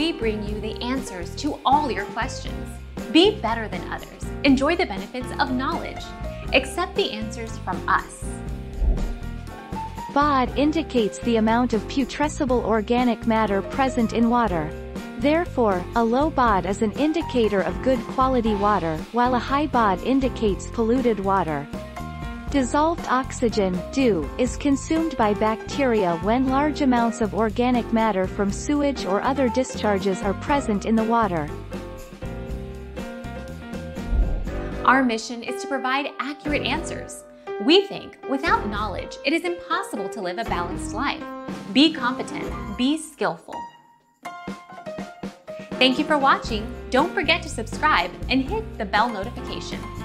we bring you the answers to all your questions. Be better than others. Enjoy the benefits of knowledge. Accept the answers from us. BOD indicates the amount of putrescible organic matter present in water. Therefore, a low BOD is an indicator of good quality water, while a high BOD indicates polluted water. Dissolved oxygen (DO) is consumed by bacteria when large amounts of organic matter from sewage or other discharges are present in the water. Our mission is to provide accurate answers. We think, without knowledge, it is impossible to live a balanced life. Be competent, be skillful. Thank you for watching. Don't forget to subscribe and hit the bell notification.